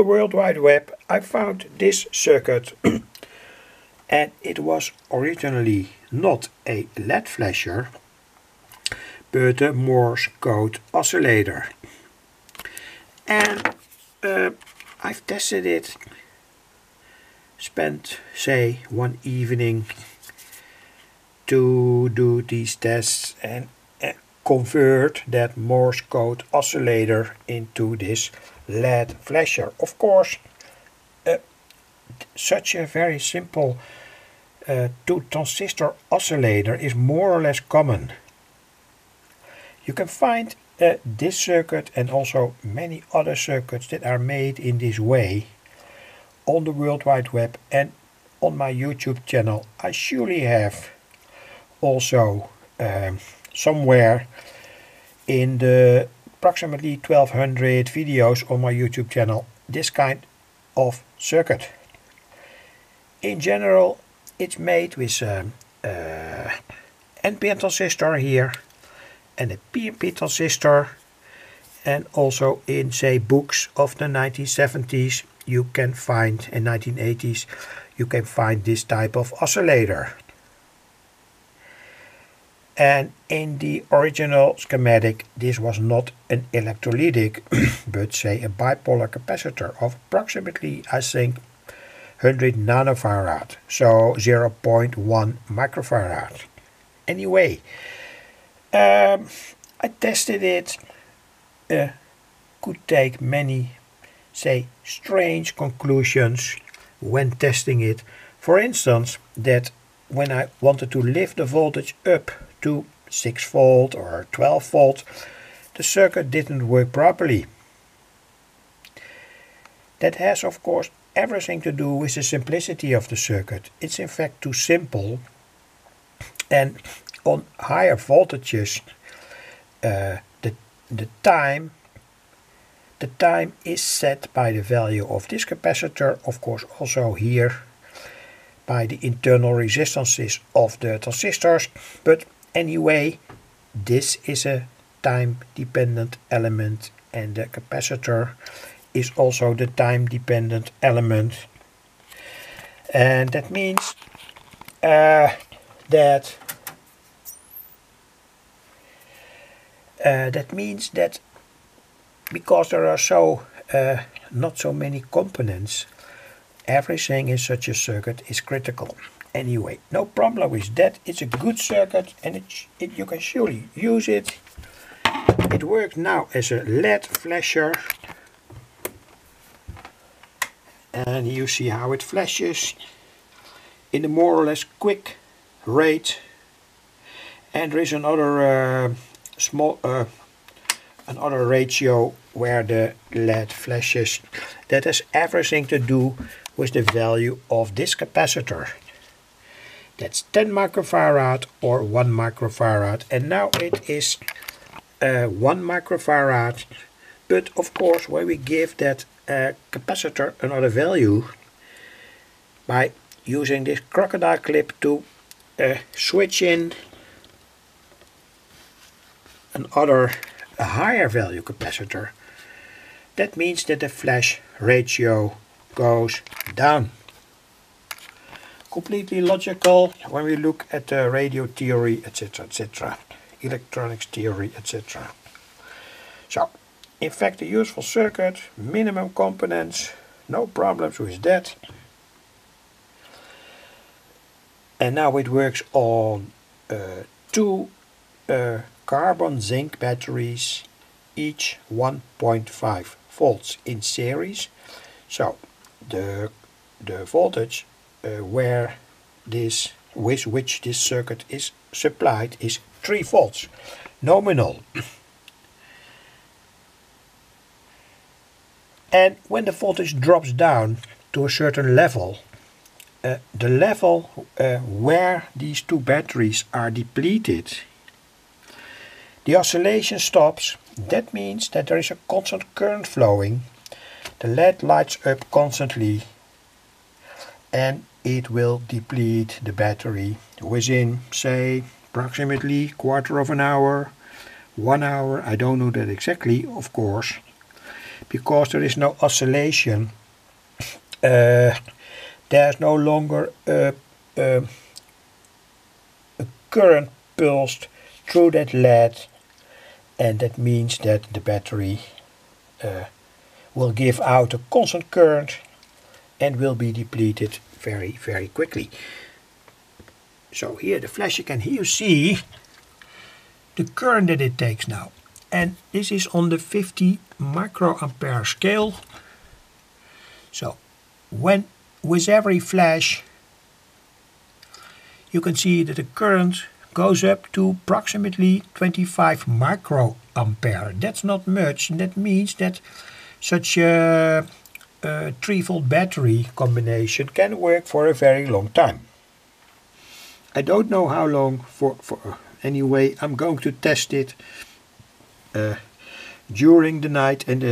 the World Wide Web I found this circuit, and it was originally not a LED flasher but a Morse code oscillator. And I've tested it, spent say one evening to do these tests and convert that Morse code oscillator into this LED flasher. Of course, such a very simple two transistor oscillator is more or less common. You can find this circuit and also many other circuits that are made in this way on the World Wide Web and on my YouTube channel. I surely have also somewhere in the approximately 1200 videos on my YouTube channel this kind of circuit. In general, it's made with NPN transistor here and a PNP transistor, and also in say books of the 1970s you can find, in 1980s you can find this type of oscillator. And in the original schematic this was not an electrolytic but say a bipolar capacitor of approximately, I think, 100 nanofarad, so 0.1 microfarad. Anyway, I tested it. Could take many, say, strange conclusions when testing it. For instance, that when I wanted to lift the voltage up to 6 volt or 12 volt, the circuit didn't work properly. That has, of course, everything to do with the simplicity of the circuit. It's in fact too simple, and on higher voltages the time is set by the value of this capacitor, of course also here by the internal resistances of the transistors, but anyway this is a time dependent element and the capacitor is also the time dependent element, and that means that because there are not so many components, everything in such a circuit is critical. Anyway, no problem with that. It's a good circuit and you can surely use it. It works now as a LED flasher, and you see how it flashes in a more or less quick rate. And there is another another ratio where the LED flashes. That has everything to do with the value of this capacitor. That's 10 microfarad or 1 microfarad, and now it is 1 microfarad. But of course, when we give that capacitor another value by using this crocodile clip to switch in a higher value capacitor, that means that the flash ratio goes down. Completely logical when we look at the radio theory, etc., etc., electronics theory, etc. So, in fact, a useful circuit, minimum components, no problems with that. And now it works on two carbon zinc batteries, each 1.5 volts in series. So the voltage with which this circuit is supplied is 3 volts nominal. And when the voltage drops down to a certain level, the level where these two batteries are depleted, the oscillation stops. That means that there is a constant current flowing. The LED lights up constantly and it will deplete the battery within, say, approximately quarter of an hour, 1 hour, I don't know that exactly, of course. because there is no oscillation, there's no longer a current pulsed through that LED, and that means that the battery will give out a constant current and will be depleted very, very quickly. So here the flash again, here you see the current that it takes now, and this is on the 50 microampere scale. So when with every flash you can see that the current goes up to approximately 25 microampere. That's not much, and that means that such a 3-volt battery combination can work for a very long time. I don't know how long for anyway. I'm going to test it during the night and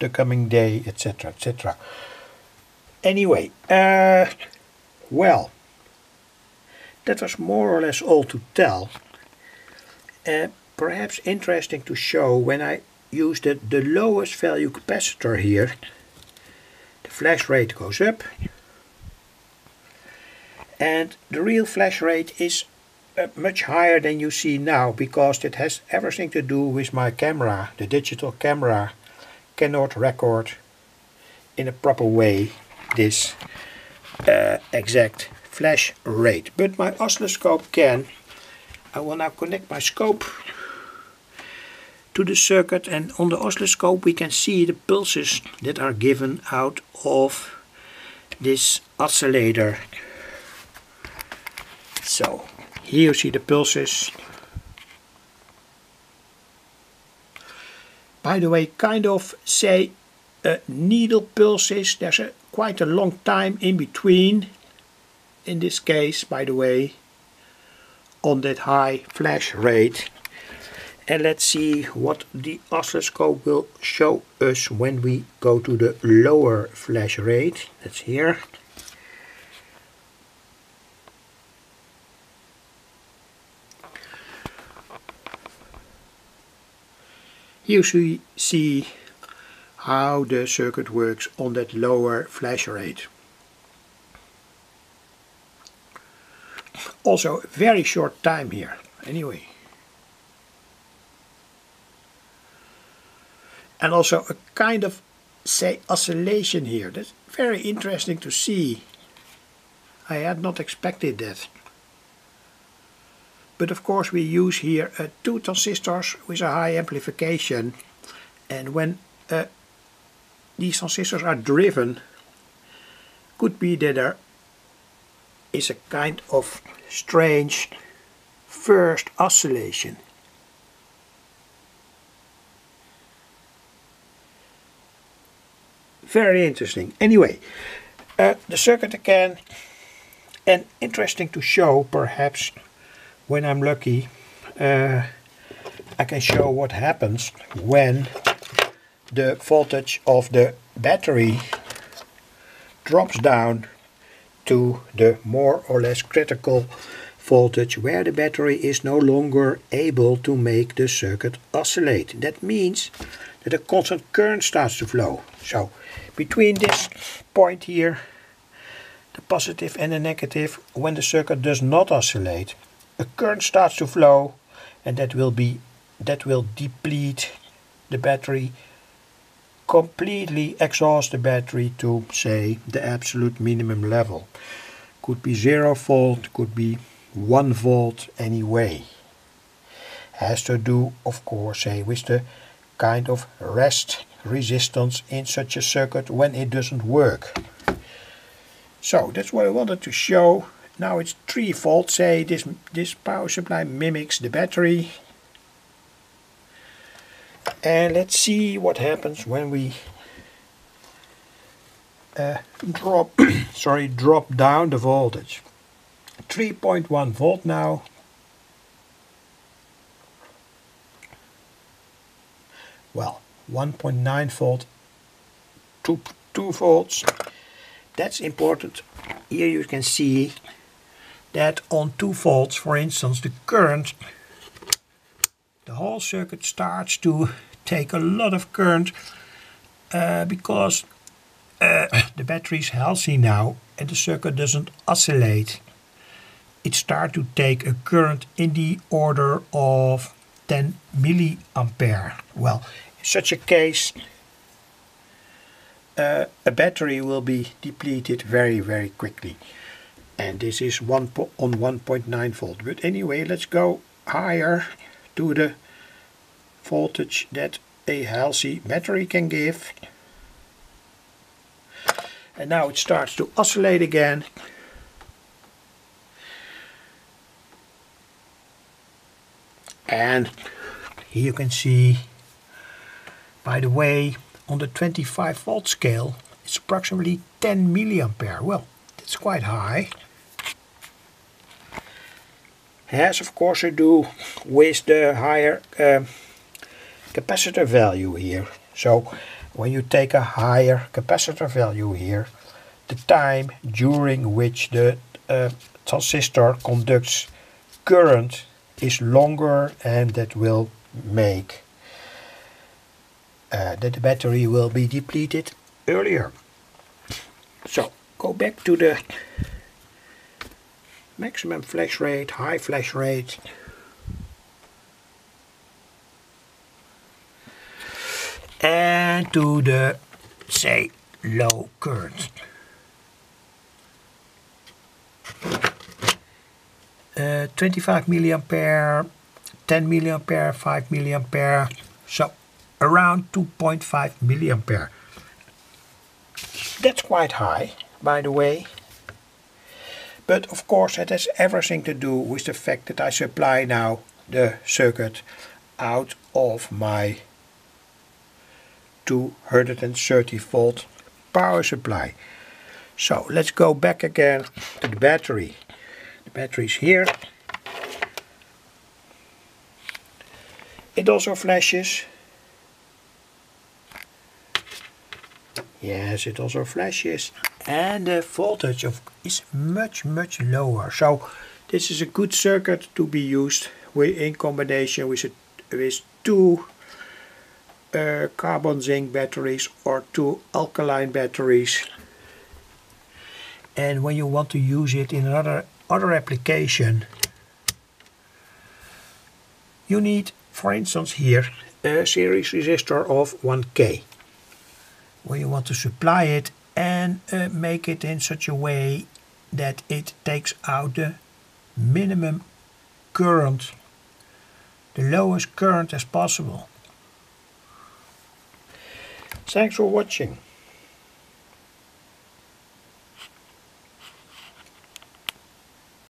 the coming day, etc, etc. Anyway, well, that was more or less all to tell. Perhaps interesting to show, when I used the lowest value capacitor here, the flash rate goes up, and the real flash rate is much higher than you see now, because it has everything to do with my camera. The digital camera cannot record in a proper way this exact flash rate, but my oscilloscope can. I will now connect my scope to the circuit, and on the oscilloscope we can see the pulses that are given out of this oscillator. So here you see the pulses. By the way, kind of say needle pulses, there's quite a long time in between, in this case, by the way, on that high flash rate. And let's see what the oscilloscope will show us when we go to the lower flash rate. That's here. Here you see how the circuit works on that lower flash rate. Also very short time here, anyway. And also a kind of, say, oscillation here. That's very interesting to see. I had not expected that. But of course we use here 2 transistors with a high amplification. And when these transistors are driven, could be that there is a kind of strange first oscillation. Very interesting. Anyway, the circuit again, and interesting to show, perhaps, when I'm lucky, I can show what happens when the voltage of the battery drops down to the more or less critical voltage, where the battery is no longer able to make the circuit oscillate. That means that a constant current starts to flow. So between this point here, the positive and the negative, when the circuit does not oscillate, a current starts to flow, and that will deplete the battery, completely exhaust the battery to, say, the absolute minimum level. Could be 0 volt, could be 1 volt, anyway. Has to do, of course, say, with the kind of rest resistance in such a circuit when it doesn't work. So that's what I wanted to show. Now it's 3 volt, say, this power supply mimics the battery. And let's see what happens when we drop down the voltage. 3.1 volt now. Well, 1.9 volt, 2 volts. That's important. Here you can see that on 2 volts, for instance, the current, the whole circuit starts to take a lot of current, because the battery is healthy now and the circuit doesn't oscillate. It starts to take a current in the order of 10 milliampere. Well, in such a case, a battery will be depleted very, very quickly. And this is on 1.9 volt. But anyway, let's go higher to the voltage that a healthy battery can give. And now it starts to oscillate again. And here you can see, by the way, on the 25 volt scale, it's approximately 10 milliampere. Well, that's quite high. It has, of course, to do with the higher capacitor value here. So when you take a higher capacitor value here, the time during which the transistor conducts current is longer, and that will make that the battery will be depleted earlier. So go back to the maximum flash rate, high flash rate. And to the, say, low current. Uh, 25 milliampere, 10 milliampere, 5 milliampere, so around 2.5 milliampere. That's quite high, by the way. But of course it has everything to do with the fact that I supply now the circuit out of my 230 volt power supply. So let's go back again to the battery. The battery's here. It also flashes. Yes, it also flashes. And the voltage is much, much lower. So this is a good circuit to be used in combination with two carbon zinc batteries or two alkaline batteries. And when you want to use it in another application, you need, for instance here, a series resistor of 1K. When you want to supply it and make it in such a way that it takes out the minimum current, the lowest current as possible. Thanks for watching.